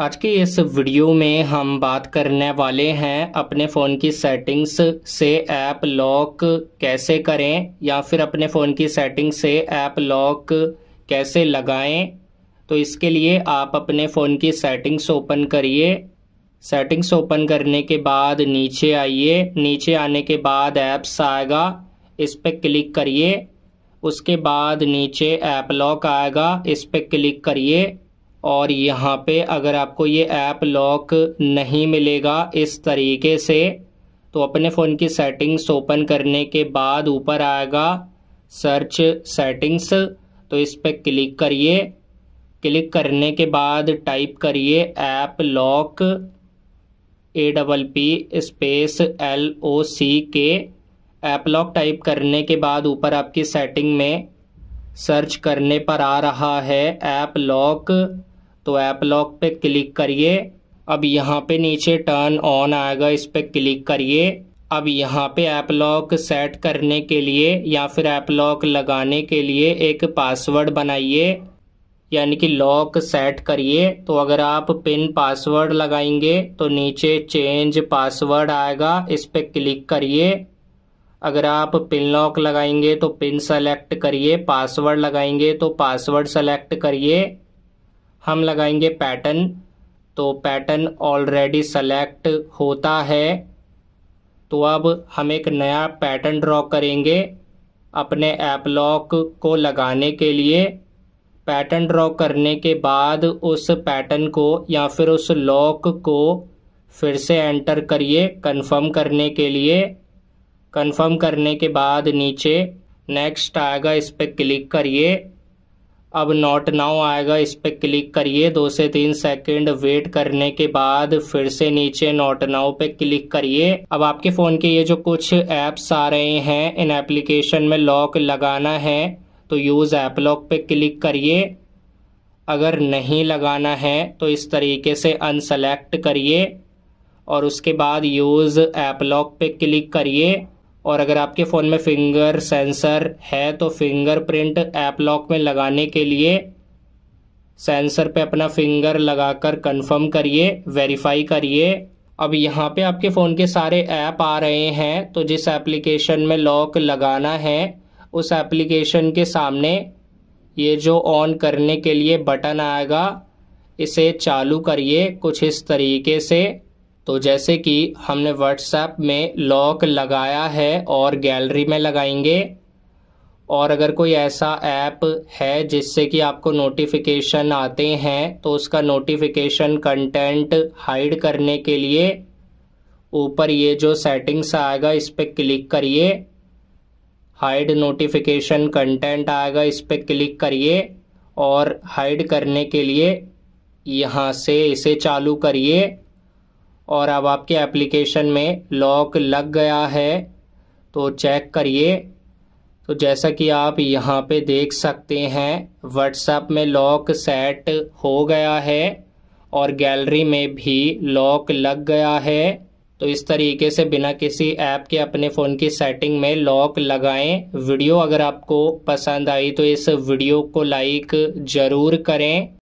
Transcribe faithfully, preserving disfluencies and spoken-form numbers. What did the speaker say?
आज के इस वीडियो में हम बात करने वाले हैं अपने फ़ोन की सेटिंग्स से ऐप लॉक कैसे करें या फिर अपने फ़ोन की सेटिंग से ऐप लॉक कैसे लगाएं। तो इसके लिए आप अपने फ़ोन की सेटिंग्स ओपन करिए। सेटिंग्स ओपन करने के बाद नीचे आइए। नीचे आने के बाद ऐप्स आएगा, इस पर क्लिक करिए। उसके बाद नीचे ऐप लॉक आएगा, इस पर क्लिक करिए। और यहाँ पे अगर आपको ये ऐप लॉक नहीं मिलेगा इस तरीके से, तो अपने फ़ोन की सेटिंग्स ओपन करने के बाद ऊपर आएगा सर्च सेटिंग्स, तो इस पर क्लिक करिए। क्लिक करने के बाद टाइप करिए app lock A double P space L O C K. App lock type करने के बाद ऊपर आपकी सेटिंग में सर्च करने पर आ रहा है ऐप लॉक, तो ऐप लॉक पे क्लिक करिए। अब यहाँ पे नीचे टर्न ऑन आएगा, इस पर क्लिक करिए। अब यहाँ पे ऐप लॉक सेट करने के लिए या फिर ऐप लॉक लगाने के लिए एक पासवर्ड बनाइए, यानी कि लॉक सेट करिए। तो अगर आप पिन पासवर्ड लगाएंगे तो नीचे चेंज पासवर्ड आएगा, इस पर क्लिक करिए। अगर आप पिन लॉक लगाएंगे तो पिन सेलेक्ट करिए, पासवर्ड लगाएंगे तो पासवर्ड सेलेक्ट करिए। हम लगाएंगे पैटर्न, तो पैटर्न ऑलरेडी सेलेक्ट होता है। तो अब हम एक नया पैटर्न ड्रॉ करेंगे अपने ऐप लॉक को लगाने के लिए। पैटर्न ड्रॉ करने के बाद उस पैटर्न को या फिर उस लॉक को फिर से एंटर करिए कंफर्म करने के लिए। कंफर्म करने के बाद नीचे नेक्स्ट आएगा, इस पर क्लिक करिए। अब नॉट नाउ आएगा, इस पर क्लिक करिए। दो से तीन सेकंड वेट करने के बाद फिर से नीचे नॉट नाउ पे क्लिक करिए। अब आपके फ़ोन के ये जो कुछ ऐप्स आ रहे हैं, इन एप्लीकेशन में लॉक लगाना है तो यूज़ ऐप लॉक पे क्लिक करिए। अगर नहीं लगाना है तो इस तरीके से अनसेलेक्ट करिए और उसके बाद यूज़ ऐप लॉक पे क्लिक करिए। और अगर आपके फ़ोन में फिंगर सेंसर है तो फिंगरप्रिंट ऐप लॉक में लगाने के लिए सेंसर पे अपना फिंगर लगाकर कंफर्म करिए, वेरीफाई करिए। अब यहाँ पे आपके फ़ोन के सारे ऐप आ रहे हैं, तो जिस एप्लीकेशन में लॉक लगाना है उस एप्लीकेशन के सामने ये जो ऑन करने के लिए बटन आएगा, इसे चालू करिए कुछ इस तरीके से। तो जैसे कि हमने व्हाट्सएप में लॉक लगाया है और गैलरी में लगाएंगे। और अगर कोई ऐसा ऐप है जिससे कि आपको नोटिफिकेशन आते हैं तो उसका नोटिफिकेशन कंटेंट हाइड करने के लिए ऊपर ये जो सेटिंग्स आएगा, इस पर क्लिक करिए। हाइड नोटिफिकेशन कंटेंट आएगा, इस पर क्लिक करिए। और हाइड करने के लिए यहाँ से इसे चालू करिए। और अब आपके एप्लीकेशन में लॉक लग गया है तो चेक करिए। तो जैसा कि आप यहाँ पे देख सकते हैं व्हाट्सएप में लॉक सेट हो गया है और गैलरी में भी लॉक लग गया है। तो इस तरीके से बिना किसी ऐप के अपने फ़ोन की सेटिंग में लॉक लगाएं। वीडियो अगर आपको पसंद आई तो इस वीडियो को लाइक ज़रूर करें।